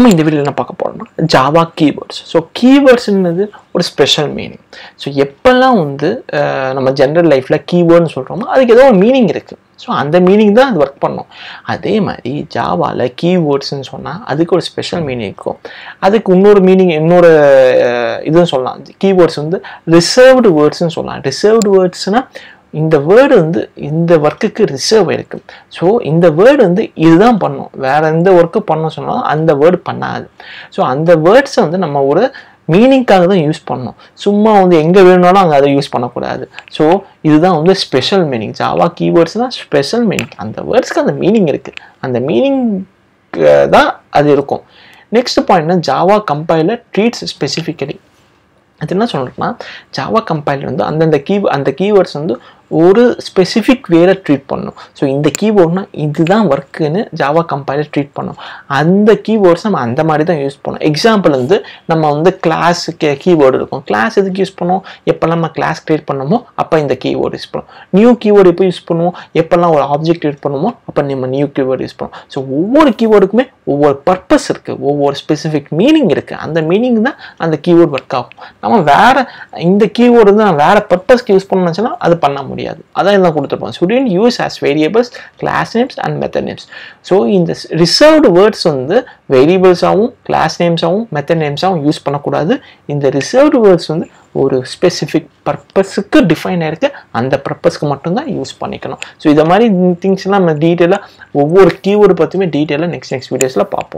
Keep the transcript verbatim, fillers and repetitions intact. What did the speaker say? நம்ம இந்த வீடியோல என்ன பார்க்க போறோம்னா ஜாவா கீவேர்ட்ஸ். சோ கீவேர்ட்ஸ்ன்றது ஒரு ஸ்பெஷல் மீனிங். சோ எப்பல்லாம் வந்து நம்ம ஜெனரல் லைஃப்ல கீவேர்ட்னு சொல்றோமோ அதுக்கு ஏதோ ஒரு மீனிங் இருக்கு. சோ அந்த மீனிங் தான் அது வர்க் பண்ணும். அதே மாதிரி ஜாவால கீவேர்ட்ஸ்னு சொன்னா அதுக்கு ஒரு ஸ்பெஷல் மீனிங் இருக்கும். அதுக்கு இன்னொரு மீனிங் இன்னொரு இதுன்னு சொல்லலாம். கீவேர்ட்ஸ் வந்து ரிசர்வ்டு வேர்ட்ஸ்னு சொல்லலாம். ரிசர்வ்டு வேர்ட்ஸ்னா இந்த வேர்டு வந்து இந்த வர்க்குக்கு ரிசர்வ் ஆயிருக்கு. ஸோ இந்த வேர்டு வந்து இதுதான் பண்ணும், வேற எந்த ஒர்க்கு பண்ணோம் சொன்னாலும் அந்த வேர்டு பண்ணாது. ஸோ அந்த வேர்ட்ஸை வந்து நம்ம ஒரு மீனிங்காக தான் யூஸ் பண்ணணும், சும்மா வந்து எங்கே வேணும்னாலும் அங்கே அதை யூஸ் பண்ணக்கூடாது. ஸோ இதுதான் வந்து ஸ்பெஷல் மீனிங். ஜாவா கீவேர்ட்ஸ்னால் ஸ்பெஷல் மீனிங், அந்த வேர்ட்ஸ்க்கு அந்த மீனிங் இருக்குது, அந்த மீனிங் தான் அது இருக்கும். நெக்ஸ்ட் பாயிண்ட்னா ஜாவா கம்பைலர் ட்ரீட்ஸ் ஸ்பெசிஃபிக்கலி. அது என்ன சொல்கிறேன்னா ஜாவா கம்பைலர் வந்து அந்தந்த கீ அந்த கீவேர்ட்ஸ் வந்து ஒரு ஸ்பெசிஃபிக் வேலை ட்ரீட் பண்ணும். ஸோ இந்த கீபோர்ட்னால் இதுதான் ஒர்க்குன்னு ஜாவா கம்பைலர் ட்ரீட் பண்ணும். அந்த கீபோர்ட்ஸ் நம்ம அந்த மாதிரி தான் யூஸ் பண்ணோம். எக்ஸாம்பிள் வந்து நம்ம வந்து கிளாஸ் கே கீபோர்டு இருக்கும். கிளாஸ் எதுக்கு யூஸ் பண்ணோம்? எப்போல்லாம் நம்ம கிளாஸ் க்ரியேட் பண்ணணுமோ அப்போ இந்த கீபோர்டு யூஸ் பண்ணுவோம். நியூ கீபோர்டு எப்போ யூஸ் பண்ணுவோம்? எப்போல்லாம் ஒரு ஆப்ஜெக்ட் க்ரியேட் பண்ணுவோமோ அப்போ நம்ம நியூ கீபோர்டு யூஸ் பண்ணுவோம். ஸோ ஒவ்வொரு கீபோர்டுக்குமே ஒவ்வொரு பர்பஸ் இருக்குது, ஒவ்வொரு ஸ்பெசிஃபிக் மீனிங் இருக்குது. அந்த மீனிங் தான் அந்த கீபோர்டு ஒர்க் ஆகும். நம்ம வேறு இந்த கீபோர்டு வந்து நம்ம வேறு பர்பஸ்க்கு யூஸ் பண்ணணும்னு நினச்சோன்னா அது பண்ண முடியும். அதான் இதெல்லாம் கொடுத்துருப்போம். Shouldn't use as variables, class names and method names. So இந்த reserved words வந்து variables ஆவும் class names ஆவும் method names ஆவும் யூஸ் பண்ணக்கூடாது. இந்த reserved words வந்து ஒரு ஸ்பெசிஃபிக் பர்பஸுக்கு டிஃபைன் ஆகிருக்கு, அந்த பர்பஸ்க்கு மட்டும்தான் யூஸ் பண்ணிக்கணும். ஸோ இதை மாதிரி திங்ஸ்லாம் நம்ம டீட்டெயிலாக ஒவ்வொரு கீவேர்டு பற்றியுமே டீட்டெயிலாக நெக்ஸ்ட் நெக்ஸ்ட் வீடியோஸில் பார்ப்போம்.